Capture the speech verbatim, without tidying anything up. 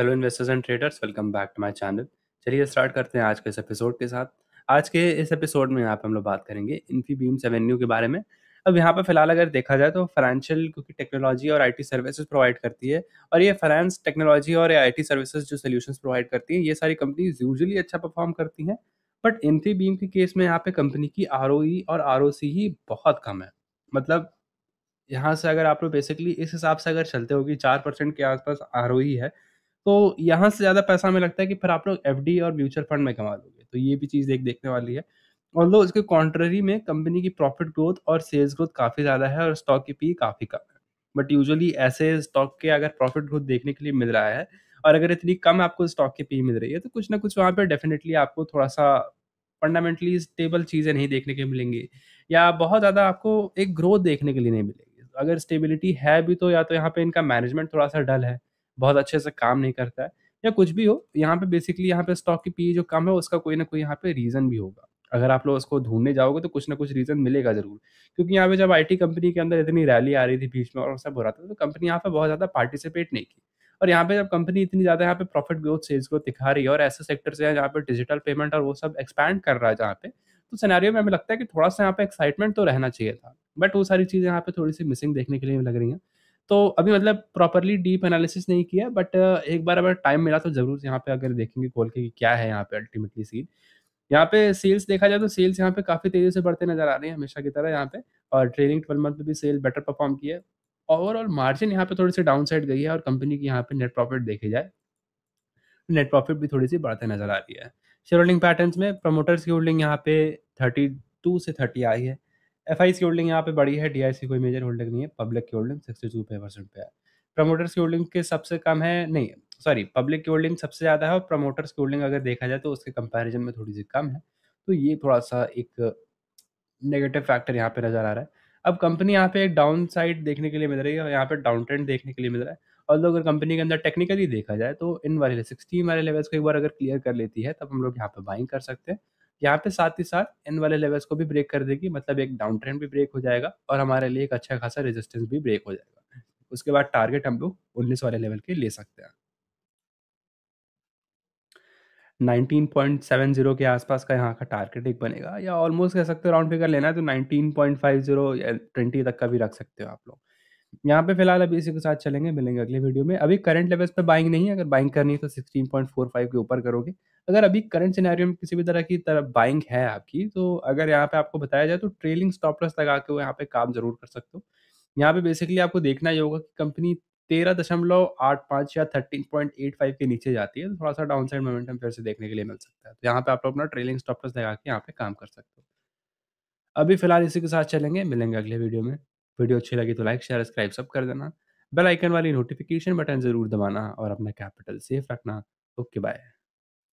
Hello investors and traders, welcome back to my channel. चलिए start करते हैं आज के इस एपिसोड के साथ। आज के इस एपिसोड में यहाँ पे हम लोग बात करेंगे इन्फीबीम एवेन्यू के बारे में। अब यहाँ पे फिलहाल अगर देखा जाए तो फाइनेंशियल, क्योंकि टेक्नोलॉजी और आईटी सर्विसेज प्रोवाइड करती है, और ये फाइनेंस टेक्नोलॉजी और आईटी सर्विसेज जो सोल्यूशंस प्रोवाइड करती हैं, ये सारी कंपनीज यूजुअली अच्छा परफॉर्म करती हैं। बट इन्फीबीम के केस में यहाँ पे कंपनी की आरओई और आरओसी ही बहुत कम है। मतलब यहाँ से अगर आप लोग बेसिकली इस हिसाब से अगर चलते हो कि चार परसेंट के आसपास आरओई है, तो यहाँ से ज़्यादा पैसा हमें लगता है कि फिर आप लोग एफडी और म्यूचुअल फंड में कमा लोगे। तो ये भी चीज़ एक देखने वाली है। और लोग इसके कॉन्ट्ररी में कंपनी की प्रॉफिट ग्रोथ और सेल्स ग्रोथ काफ़ी ज़्यादा है और स्टॉक की पी काफ़ी कम है। बट यूजुअली ऐसे स्टॉक के अगर प्रॉफिट ग्रोथ देखने के लिए मिल रहा है और अगर इतनी कम आपको स्टॉक की पी मिल रही है, तो कुछ ना कुछ वहाँ पर डेफिनेटली आपको थोड़ा सा फंडामेंटली स्टेबल चीज़ें नहीं देखने के मिलेंगी, या बहुत ज़्यादा आपको एक ग्रोथ देखने के लिए नहीं मिलेगी। अगर स्टेबिलिटी है भी तो या तो यहाँ पे इनका मैनेजमेंट थोड़ा सा डल है, बहुत अच्छे से काम नहीं करता है, या कुछ भी हो, यहाँ पे बेसिकली यहाँ पे स्टॉक की पी जो कम है उसका कोई ना कोई यहाँ पे रीज़न भी होगा। अगर आप लोग उसको ढूंढने जाओगे तो कुछ ना कुछ रीज़न मिलेगा ज़रूर, क्योंकि यहाँ पे जब आईटी कंपनी के अंदर इतनी रैली आ रही थी बीच में और सब हो रहा था, तो कंपनी यहाँ पे बहुत ज़्यादा पार्टिसिपेट नहीं की। और यहाँ पे जब कंपनी इतनी ज़्यादा यहाँ पे प्रॉफिट ग्रोथ, सेल्स ग्रोथ दिखा रही है और ऐसे सेक्टर से जहाँ पे डिजिटल पेमेंट और वो सब एक्सपैंड कर रहा है, जहाँ पे तो सिनेरियो में हमें लगता है कि थोड़ा सा यहाँ पे एक्साइटमेंट तो रहना चाहिए था। बट वो सारी चीज़ें यहाँ पे थोड़ी सी मिसिंग देखने के लिए लग रही हैं। तो अभी मतलब प्रॉपरली डीप एनालिसिस नहीं किया, बट एक बार अगर टाइम मिला तो ज़रूर यहाँ पे अगर देखेंगे खोल के कि क्या है यहाँ पे अल्टीमेटली सीन। यहाँ पे सेल्स देखा जाए तो सेल्स यहाँ पे काफ़ी तेज़ी से बढ़ते नजर आ रहे हैं हमेशा की तरह यहाँ पे, और ट्रेलिंग ट्वेल्व मंथ में भी सेल बेटर परफॉर्म की है। ओवरऑल मार्जिन यहाँ पे थोड़ी सी डाउन साइड गई है, और कंपनी की यहाँ पे नेट प्रॉफिट देखी जाए, नेट प्रॉफिट भी थोड़ी सी बढ़ते नजर आ रही है। शेयर होल्डिंग पैटर्न्स में प्रमोटर्स की होल्डिंग यहाँ पे थर्टी टू से थर्टी आई है। एफआईस की होल्डिंग यहाँ पे बड़ी है, डीआईसी कोई मेजर होल्डिंग नहीं है। पब्लिक की होल्डिंग सिक्सटी टू परसेंट पे है। प्रमोटर्स की होल्डिंग के सबसे कम है, नहीं सॉरी पब्लिक की होल्डिंग सबसे ज़्यादा है, और प्रमोटर्स की होल्डिंग अगर देखा जाए तो उसके कंपैरिजन में थोड़ी सी कम है। तो ये थोड़ा सा एक नेगेटिव फैक्टर यहाँ पे नज़र आ रहा है। अब कंपनी यहाँ पे एक डाउन साइड देखने के लिए मिल रही है, और यहाँ पे डाउन ट्रेंड देखने के लिए मिल रहा है। और लोग अगर कंपनी के अंदर टेक्निकली देखा जाए तो इन वाले सिक्सटीन वाले लेवल्स को एक बार अगर क्लियर कर लेती है, तब हम लोग यहाँ पे बाइंग कर सकते हैं। यहाँ पे साथ ही साथ इन वाले लेवल्स को भी ब्रेक कर देगी, मतलब एक डाउन ट्रेंड भी ब्रेक हो जाएगा और हमारे लिए एक अच्छा खासा रेजिस्टेंस भी ब्रेक हो जाएगा। उसके बाद टारगेट हम लोग उन्नीस वाले लेवल के ले सकते हैं। नाइनटीन पॉइंट सेवन जीरो के आसपास का यहाँ का टारगेट एक बनेगा, या ऑलमोस्ट कह सकते हो राउंड फिगर लेना है तो नाइनटीन पॉइंट फाइव जीरो या ट्वेंटी तक का भी रख सकते हो आप लोग। यहाँ पे फिलहाल अभी इसी के साथ चलेंगे, मिलेंगे अगले वीडियो में। अभी करंट लेवल्स पे बाइंग नहीं है, अगर बाइंग करनी है तो सिक्सटीन पॉइंट फोर फाइव के ऊपर करोगे। अगर अभी करंट सिनेरियो में किसी भी तरह की तरफ बाइंग है आपकी, तो अगर यहाँ पे आपको बताया जाए तो ट्रेलिंग स्टॉप लॉस लगा के वो यहाँ पे काम जरूर कर सकते हो। यहाँ पे बेसिकली आपको देखना ही होगा कि कंपनी तेरह दशमलव आठ पाँच या थर्टीन पॉइंट एट फाइव के नीचे जाती है, तो थोड़ा सा डाउन साइड मोमेंटम फिर से देखने के लिए मिल सकता है। तो यहाँ पे आप लोग अपना ट्रेलिंग स्टॉप लॉस लगा के यहाँ पे काम कर सकते हो। अभी फिलहाल इसी के साथ चलेंगे, मिलेंगे अगले वीडियो में। वीडियो अच्छी लगी तो लाइक, शेयर, सब्सक्राइब सब कर देना। बेल आइकन वाली नोटिफिकेशन बटन जरूर दबाना और अपना कैपिटल सेफ रखना। Okay, bye.